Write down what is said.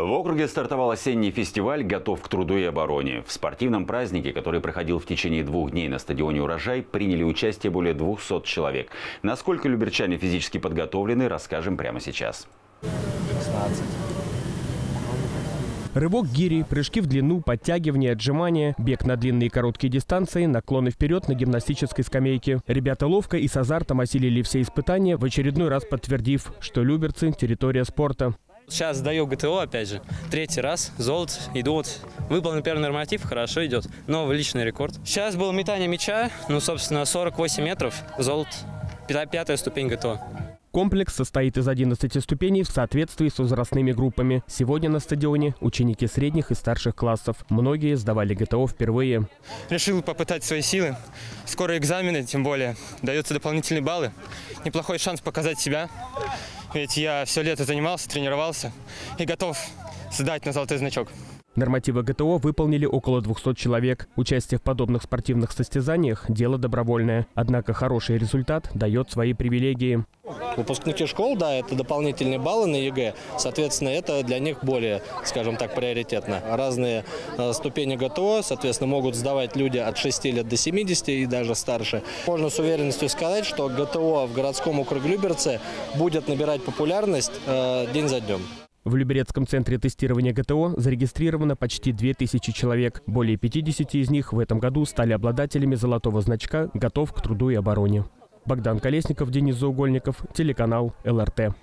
В округе стартовал осенний фестиваль «Готов к труду и обороне». В спортивном празднике, который проходил в течение 2 дней на стадионе «Урожай», приняли участие более 200 человек. Насколько люберчане физически подготовлены, расскажем прямо сейчас. 16. Рывок гири, прыжки в длину, подтягивания, отжимания, бег на длинные и короткие дистанции, наклоны вперед на гимнастической скамейке. Ребята ловко и с азартом осилили все испытания, в очередной раз подтвердив, что Люберцы – территория спорта. Сейчас сдаю ГТО, опять же, 3-й раз, золото, иду вот. Выполнил первый норматив, хорошо идет, новый личный рекорд. Сейчас было метание мяча, ну, собственно, 48 метров, золото, 5-я ступень ГТО. Комплекс состоит из 11 ступеней в соответствии с возрастными группами. Сегодня на стадионе ученики средних и старших классов. Многие сдавали ГТО впервые. Решил попытать свои силы. Скоро экзамены, тем более, даются дополнительные баллы. Неплохой шанс показать себя. Ведь я все лето занимался, тренировался и готов сдать на золотой значок. Нормативы ГТО выполнили около 200 человек. Участие в подобных спортивных состязаниях – дело добровольное. Однако хороший результат дает свои привилегии. Выпускники школ, да, это дополнительные баллы на ЕГЭ. Соответственно, это для них более, скажем так, приоритетно. Разные ступени ГТО, соответственно, могут сдавать люди от 6 лет до 70 и даже старше. Можно с уверенностью сказать, что ГТО в городском округе Люберцы будет набирать популярность день за днем. В Люберецком центре тестирования ГТО зарегистрировано почти 2000 человек. Более 50 из них в этом году стали обладателями золотого значка «Готов к труду и обороне». Богдан Колесников, Денис Заугольников, телеканал ЛРТ.